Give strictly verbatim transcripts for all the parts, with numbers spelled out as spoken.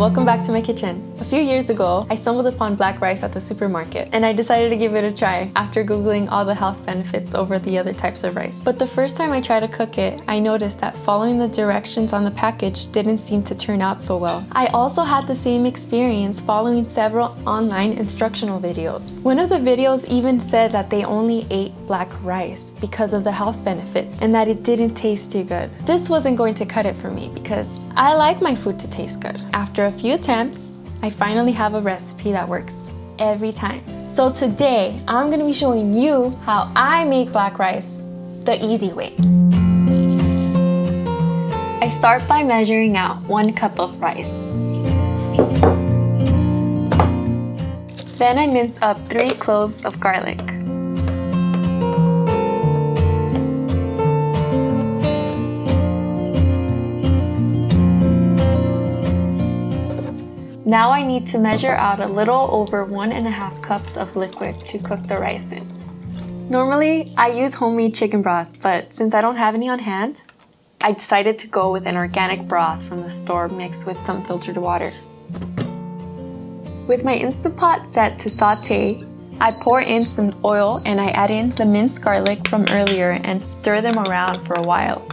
Welcome back to my kitchen. A few years ago, I stumbled upon black rice at the supermarket and I decided to give it a try after Googling all the health benefits over the other types of rice. But the first time I tried to cook it, I noticed that following the directions on the package didn't seem to turn out so well. I also had the same experience following several online instructional videos. One of the videos even said that they only ate black rice because of the health benefits and that it didn't taste too good. This wasn't going to cut it for me because I like my food to taste good. After a few attempts, I finally have a recipe that works every time. So today, I'm going to be showing you how I make black rice the easy way. I start by measuring out one cup of rice. Then I mince up three cloves of garlic. Now I need to measure out a little over one and a half cups of liquid to cook the rice in. Normally, I use homemade chicken broth, but since I don't have any on hand, I decided to go with an organic broth from the store mixed with some filtered water. With my Instant Pot set to saute, I pour in some oil and I add in the minced garlic from earlier and stir them around for a while.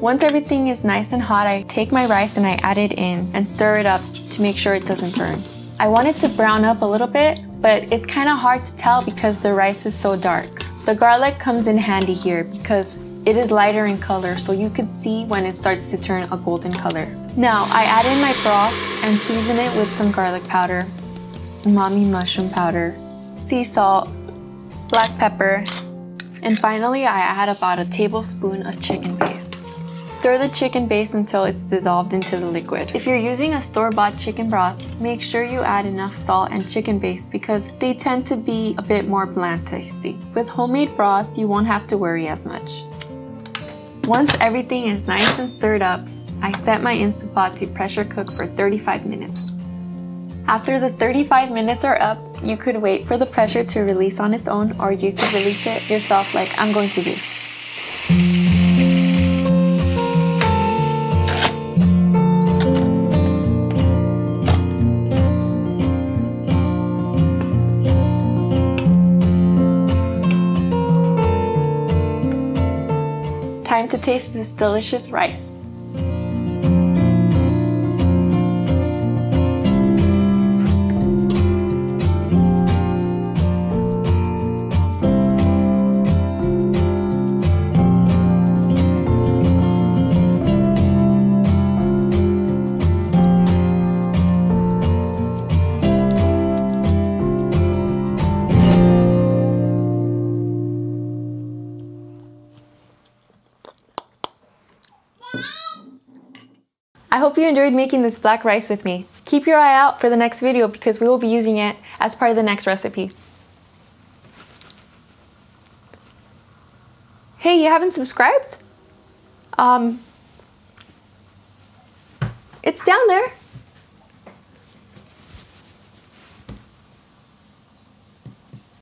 Once everything is nice and hot, I take my rice and I add it in and stir it up to make sure it doesn't burn. I want it to brown up a little bit, but it's kind of hard to tell because the rice is so dark. The garlic comes in handy here because it is lighter in color, so you could see when it starts to turn a golden color. Now, I add in my broth and season it with some garlic powder, umami mushroom powder, sea salt, black pepper, and finally I add about a tablespoon of chicken paste. Stir the chicken base until it's dissolved into the liquid. If you're using a store-bought chicken broth, make sure you add enough salt and chicken base because they tend to be a bit more bland tasting. With homemade broth, you won't have to worry as much. Once everything is nice and stirred up, I set my Instant Pot to pressure cook for thirty-five minutes. After the thirty-five minutes are up, you could wait for the pressure to release on its own, or you could release it yourself like I'm going to do. Time to taste this delicious rice. I hope you enjoyed making this black rice with me. Keep your eye out for the next video because we will be using it as part of the next recipe. Hey, you haven't subscribed? Um, it's down there.